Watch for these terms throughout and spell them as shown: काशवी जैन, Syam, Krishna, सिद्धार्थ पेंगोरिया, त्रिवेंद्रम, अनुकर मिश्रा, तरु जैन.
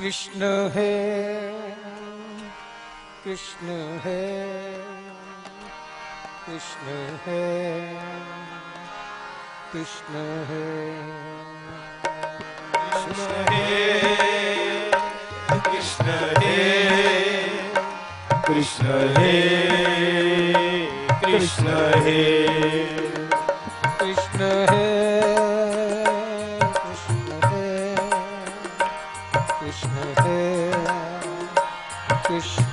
कृष्ण है कृष्ण है कृष्ण है कृष्ण है कृष्ण है कृष्ण है कृष्ण है कृष्ण है कृष्ण है कृष्ण है कृष्ण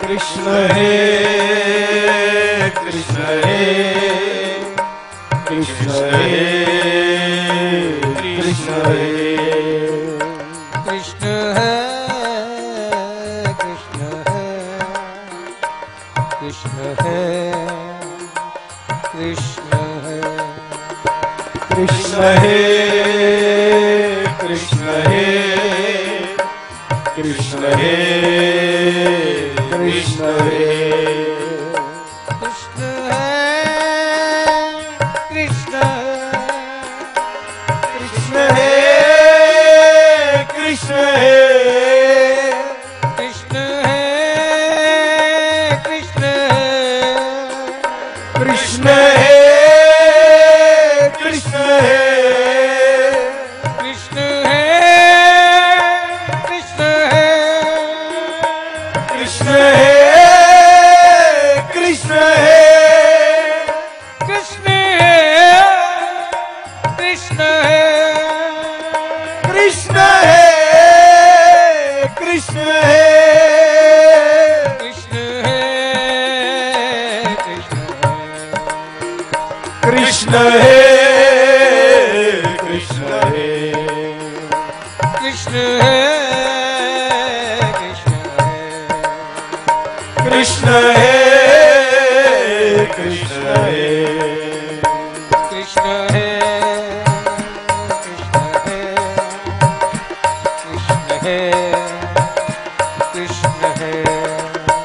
है कृष्ण है कृष्ण है कृष्ण है कृष्ण है कृष्ण है कृष्ण है कृष्ण है कृष्ण है कृष्ण है कृष्ण कृष्ण है कृष्ण है कृष्ण है कृष्ण है कृष्ण है कृष्ण है कृष्ण है कृष्ण है कृष्ण है कृष्ण है कृष्ण है कृष्ण है कृष्ण है कृष्ण है कृष्ण है कृष्ण कृष्ण है कृष्ण है कृष्ण है कृष्ण है कृष्ण है कृष्ण है कृष्ण है कृष्ण है कृष्ण है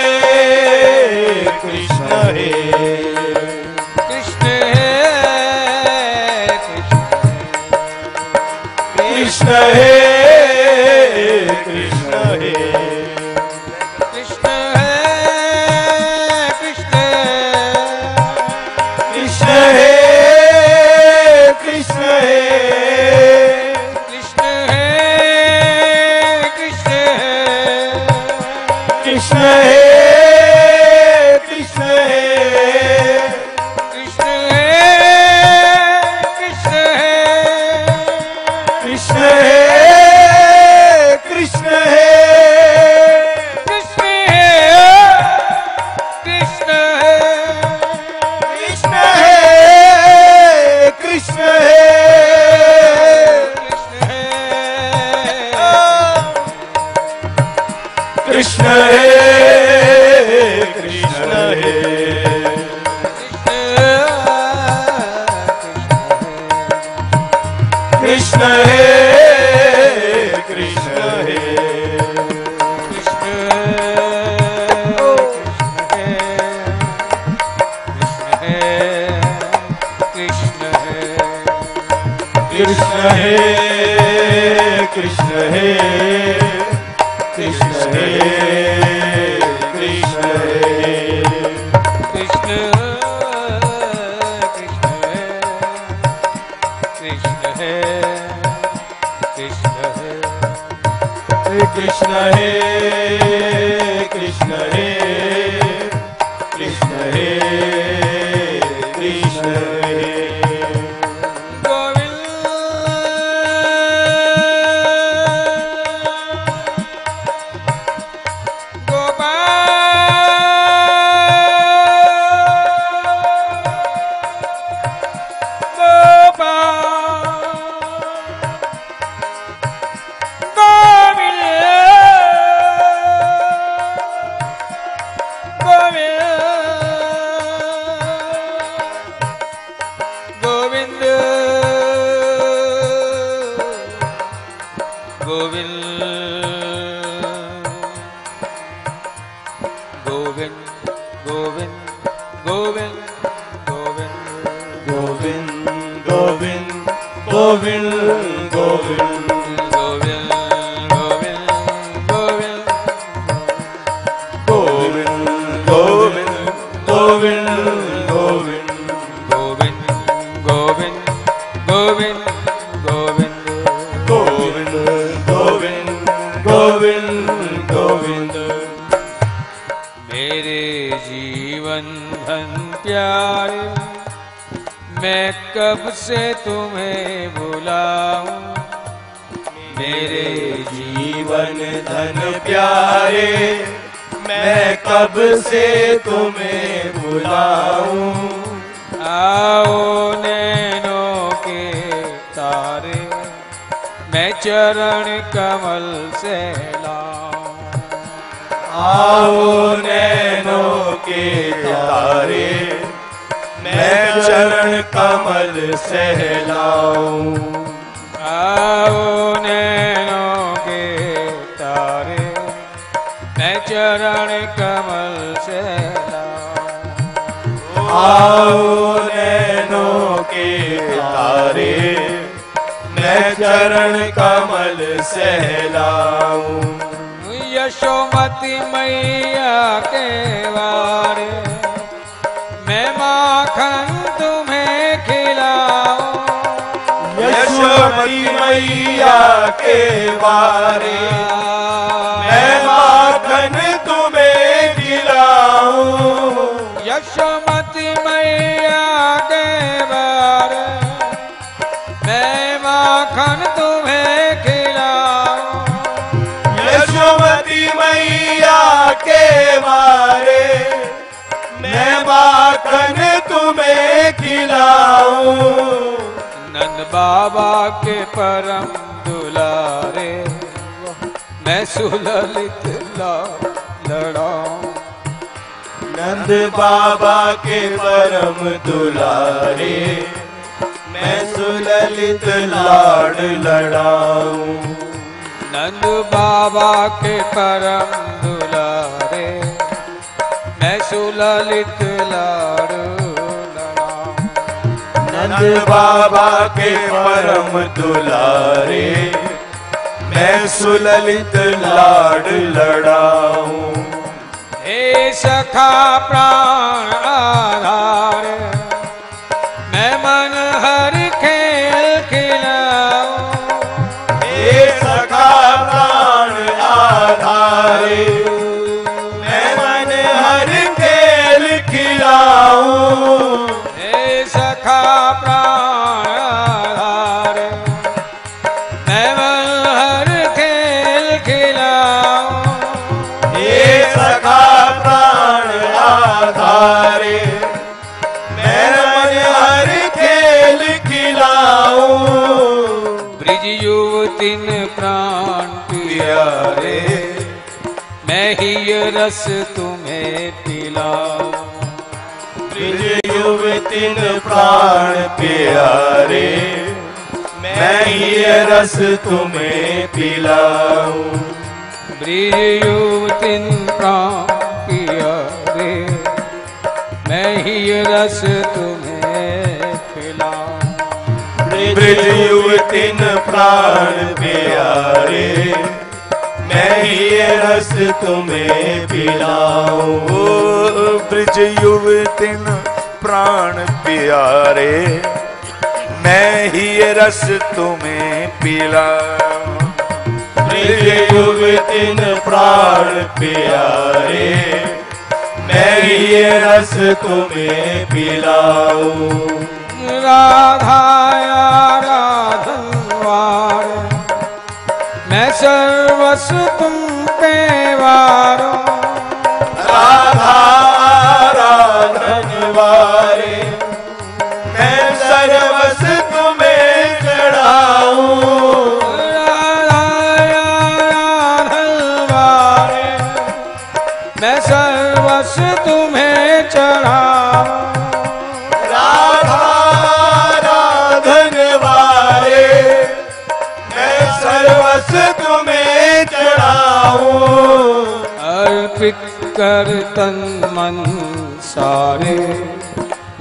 कृष्ण है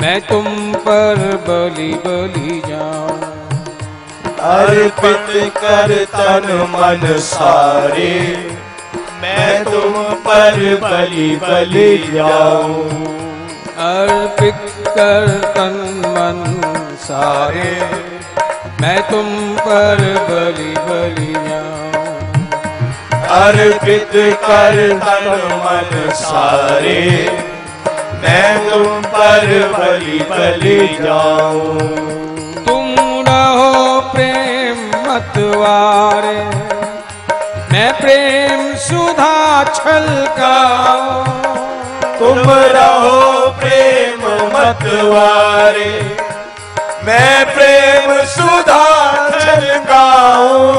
मैं तुम पर बलि बलि जाऊं। अर्पित कर तन मन सारे, मैं तुम पर बलि बलि जाऊं। अर्पित कर तन मन सारे, मैं तुम पर बलि बलि जाऊं। अर्पित कर तन मन सारे, मैं तुम पर बलि बलि जाऊं। तुम रहो प्रेम मतवारे, मैं प्रेम सुधा छलकाऊं। तुम रहो प्रेम मतवारे, मैं प्रेम सुधा छलकाऊं।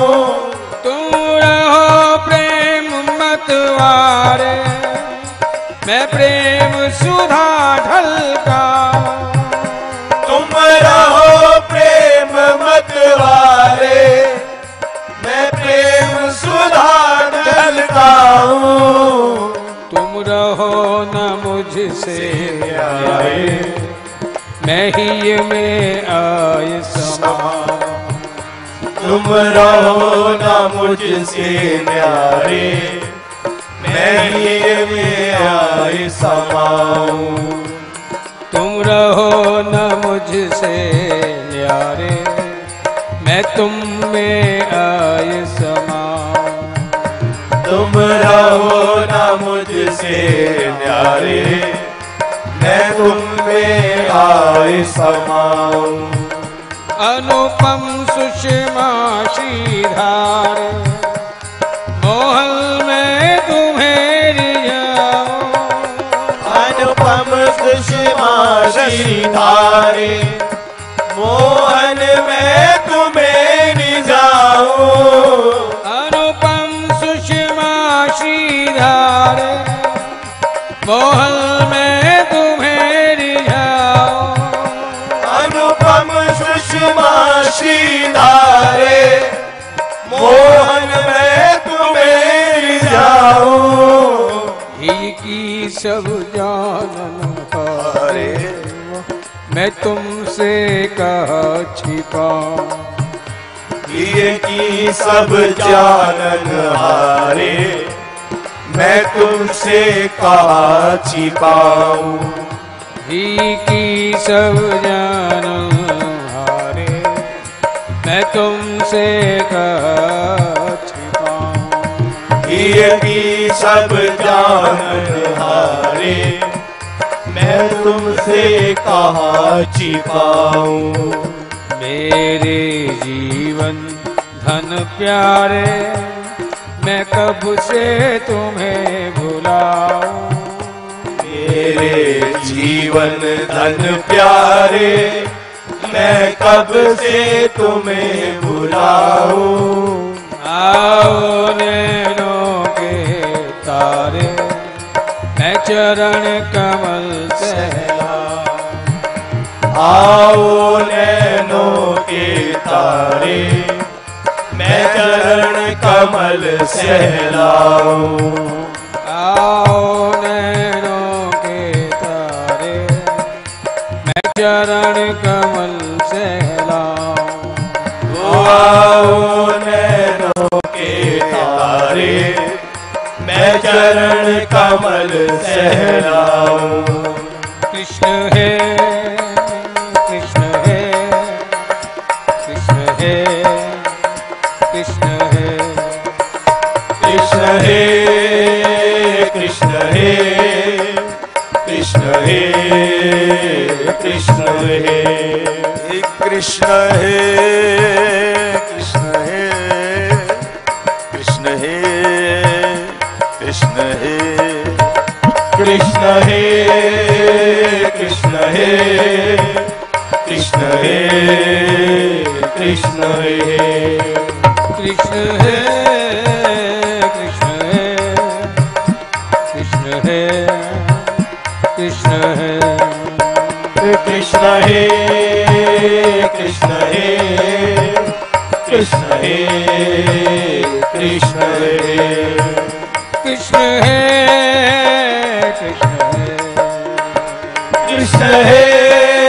तुम रहो प्रेम मतवारे, मैं प्रेम सुधा ढलकाऊं। तुम रहो प्रेम मतवारे, मैं प्रेम सुधा ढलकाऊं। तुम रहो न मुझसे आए, मैं ही में आए समा। तुम रहो न मुझसे न्यारे, मैं ही में आए समाऊं। तुम रहो न मुझसे न्यारे, मैं तुम में आए समाऊं। तुम रहो न मुझसे न्यारे, मैं तुम में आए समाऊं। अनुपम सुषमा श्रीधार, मोहल में तुम्हें रियाऊं। अनुपम सुषमा श्रीधार, मोहन में तुम्हें रियाऊं। अनुपम सुषमा श्रीधार, मोहल में तुम्हें रियाऊं। अनुपम सुषमा श्रीधारे, मोहन में तुम्हें जाऊं। ही की सब जानन हारे, मैं तुमसे कहा छिपाऊं। ही की सब जानन हारे, मैं तुमसे कहा छिपाऊं। ही की सब जानन, मैं तुमसे कहा छिपाऊं। ये भी सब जानहारे, मैं तुमसे कहा छिपाऊं। मेरे जीवन धन प्यारे, मैं कब से तुम्हें भुलाऊं। मेरे जीवन धन प्यारे, मैं कब से तुम्हें भुलाऊं। आओ नैनों के तारे, मैं चरण कमल सहलाऊं। आओ नैनों के तारे, मैं चरण कमल सहलाऊं। आओ नैनों के तारे, मैं चरण कमल सहलाऊं। आओ नैनों के तारे, मैं चरण कमल सहलाऊं। कृष्ण है कृष्ण है कृष्ण है कृष्ण है कृष्ण है कृष्ण है कृष्ण है कृष्ण है कृष्ण हे कृष्ण हे कृष्ण हे कृष्ण हे कृष्ण हे कृष्ण हे कृष्ण हे कृष्ण हे कृष्ण हे कृष्ण हे कृष्ण हे कृष्ण हे कृष्ण हे कृष्ण हे कृष्ण हे कृष्ण हे कृष्ण हे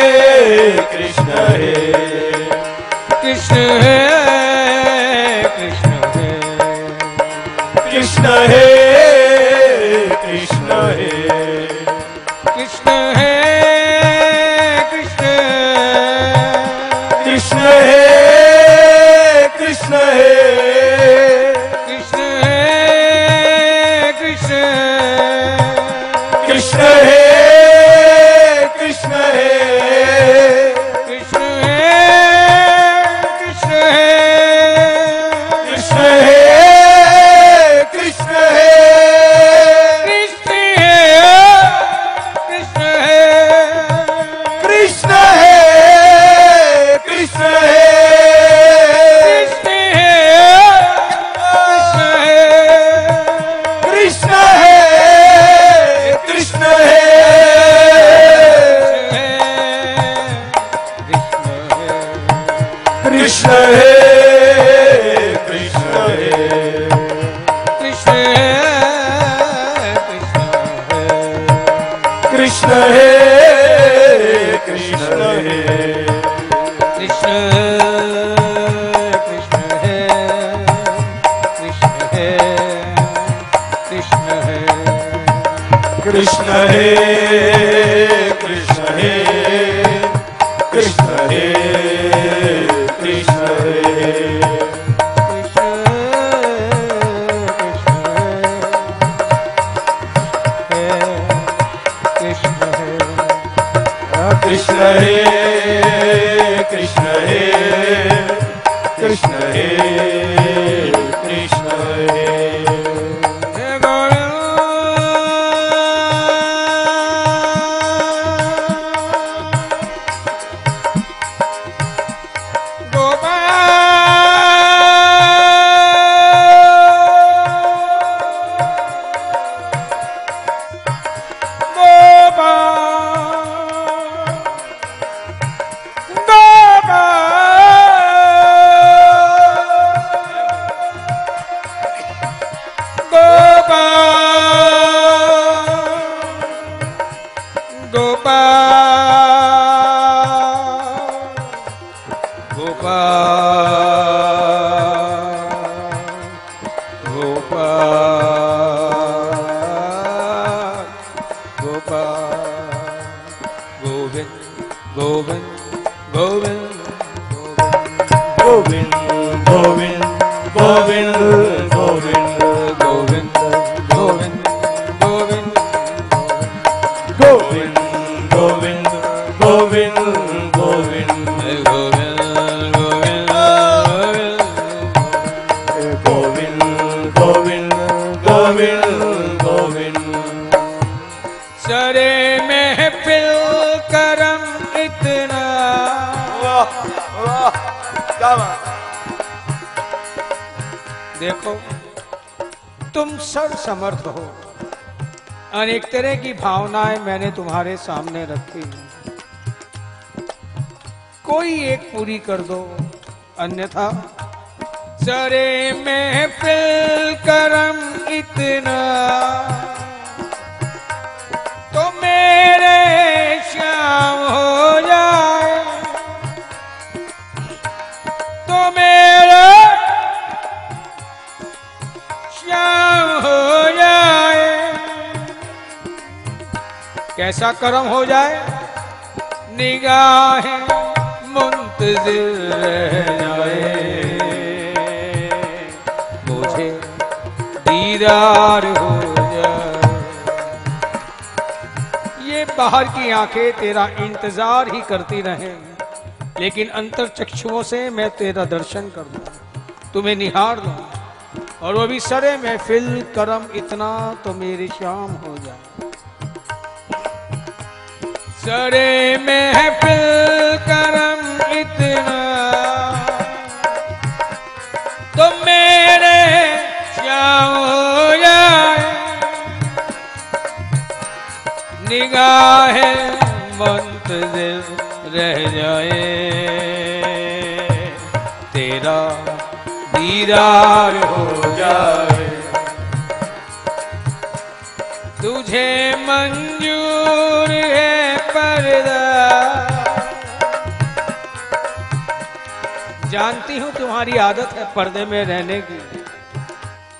कृष्ण हे कृष्ण हे कृष्ण हे कृष्ण हे कृष्ण हे कृष्ण कृष्ण हे कृष्ण हे कृष्ण हे कृष्ण हे कृष्ण हे कृष्ण हे कृष्ण हे कृष्ण हे कृष्ण हे कृष्ण हे समर्थ हो। अनेक तरह की भावनाएं मैंने तुम्हारे सामने रखी, कोई एक पूरी कर दो, अन्यथा सरे में फिल करम इतना तो मेरे श्याम हो जाए, तो मेरे श्याम हो जाए। कैसा करम हो जाए, निगाहें मुंतज़िर रह जाए, मुझे दीदार हो जाए। ये बाहर की आंखें तेरा इंतजार ही करती रहें, लेकिन अंतर चक्षुओं से मैं तेरा दर्शन कर दूं, तुम्हें निहार दूं, और वो भी सरे महफिल करम इतना तो मेरी शाम हो जाए। सरे महफिल करम इतना तो मेरे शाम हो जाए, निगाहें मुंतज़िर रह जाए, तेरा दीदार हो जाए। तुझे मंजूर है पर्दा, जानती हूं तुम्हारी आदत है पर्दे में रहने की,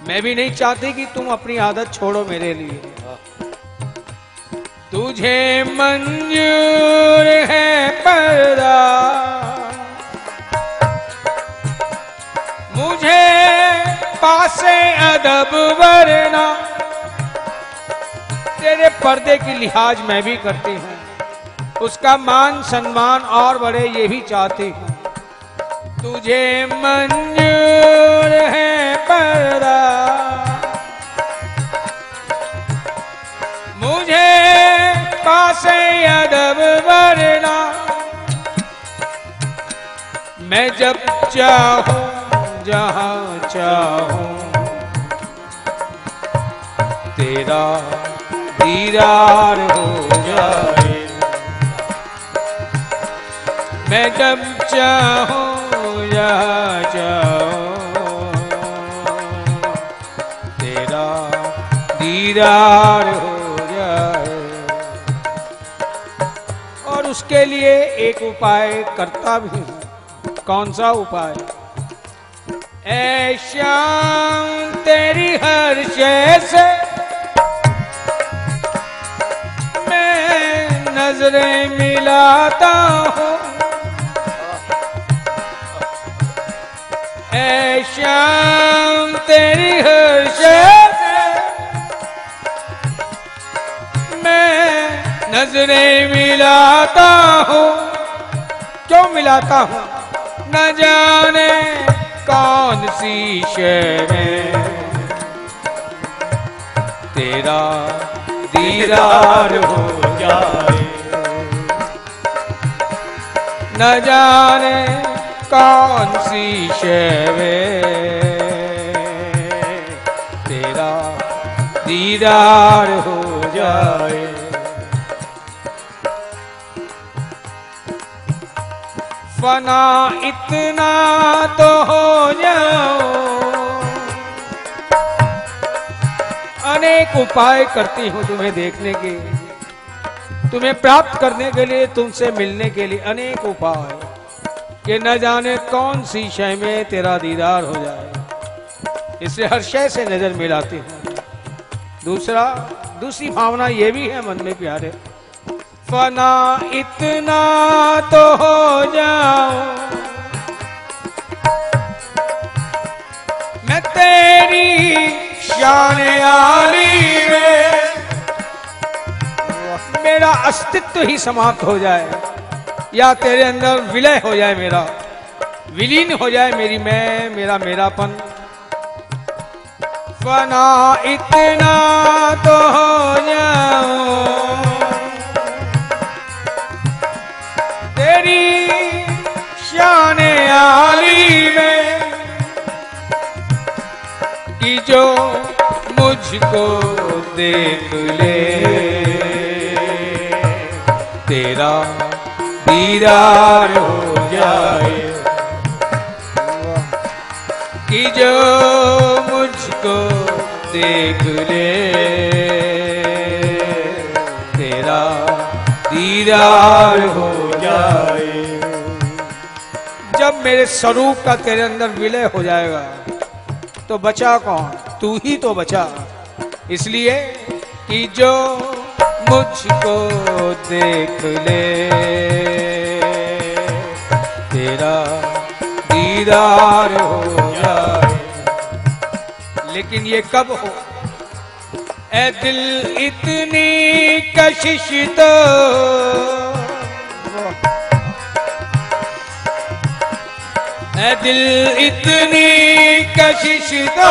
मैं भी नहीं चाहती कि तुम अपनी आदत छोड़ो मेरे लिए। तुझे मंजूर है पर्दा, मुझे पासे अदब वरना, तेरे पर्दे की लिहाज मैं भी करती हूँ, उसका मान सम्मान और बड़े ये भी चाहती हूँ। तुझे मंजूर है पर्दा, मुझे पासे अदब वरना, मैं जब चाहूँ जहाँ चाहूँ, तेरा दीदार हो जाए। मैं जब चाहूँ दीदार हो जाए। और उसके लिए एक उपाय करता भी हूं। कौन सा उपाय? ऐ श्याम तेरी हर शय से मैं नजरें मिलाता हूं। ऐ श्याम तेरी हर शय नजरें मिलाता हूँ। क्यों मिलाता हूँ? न जाने कौन सी शय में तेरा दीदार हो जाए। न जाने कौन सी शय में तेरा दीदार हो जाए। फना इतना तो हो जाओ। अनेक उपाय करती हूं तुम्हें देखने के, तुम्हें प्राप्त करने के लिए, तुमसे मिलने के लिए अनेक उपाय कि न जाने कौन सी शय में तेरा दीदार हो जाए। इसलिए हर शय से नजर मिलाती हूं। दूसरी भावना ये भी है मन में प्यारे, फना इतना तो हो जाऊं मैं तेरी शान आली में। मेरा अस्तित्व ही समाप्त हो जाए या तेरे अंदर विलय हो जाए, मेरा विलीन हो जाए, मेरी मैं, मेरा मेरापन। फना इतना तो हो जाऊं शाने आली में कि जो मुझको देख ले तेरा दीदार हो जाए। कि जो मुझको देख ले तेरा दीदार हो जाए। जब मेरे स्वरूप का तेरे अंदर विलय हो जाएगा तो बचा कौन? तू ही तो बचा। इसलिए कि जो मुझको देख ले तेरा दीदार हो जाए। लेकिन ये कब हो? ऐ दिल इतनी कशिश तो ऐ दिल इतनी कशिश दो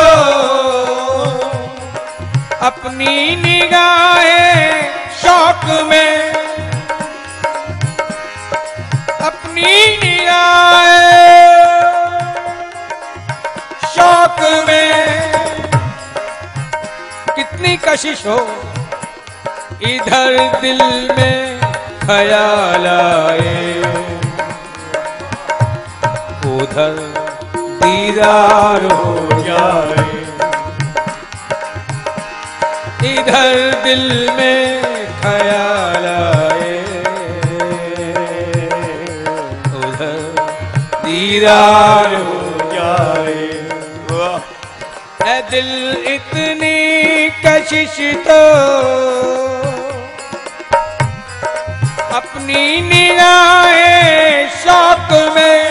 अपनी निगाहें शौक में, अपनी निगाहें शौक में कितनी कशिश हो। इधर दिल में ख्याल आए उधर दीदार हो जाए। इधर दिल में ख्याल आए उधर दीदार हो जाए। ऐ दिल इतनी कशिश तो अपनी निगाहें शौक में,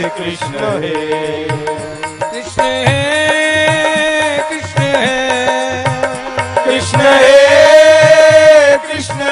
Krishna hai Krishna hai Krishna hai Krishna hai Krishna hai Krishna hai Krishna hai Krishna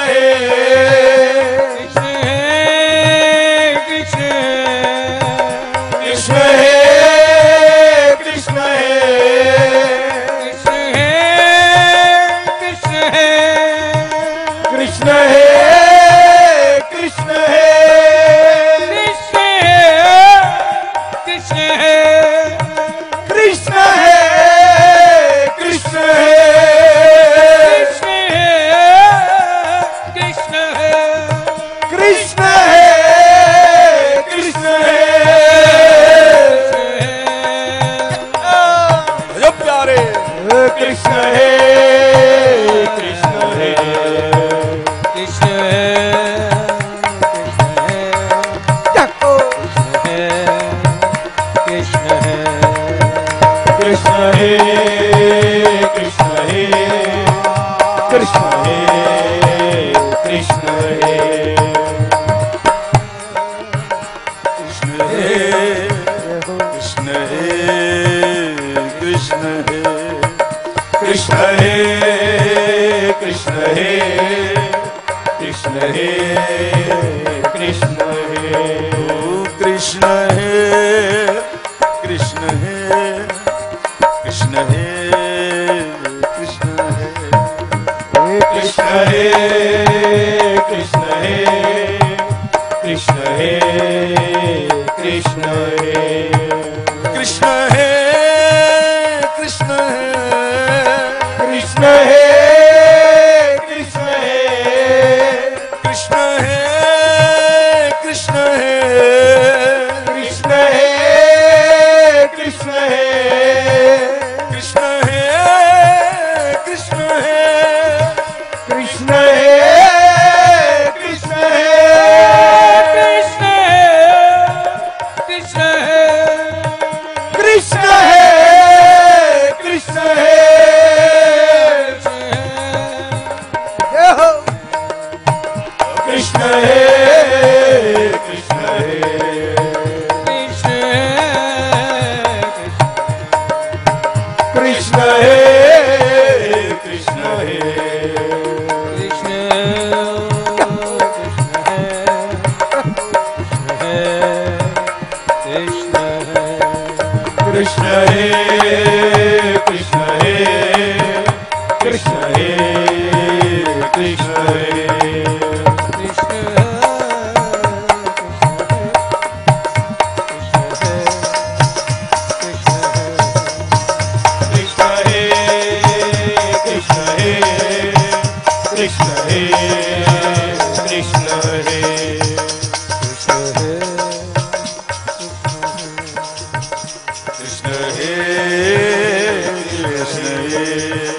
Hare Krishna Hare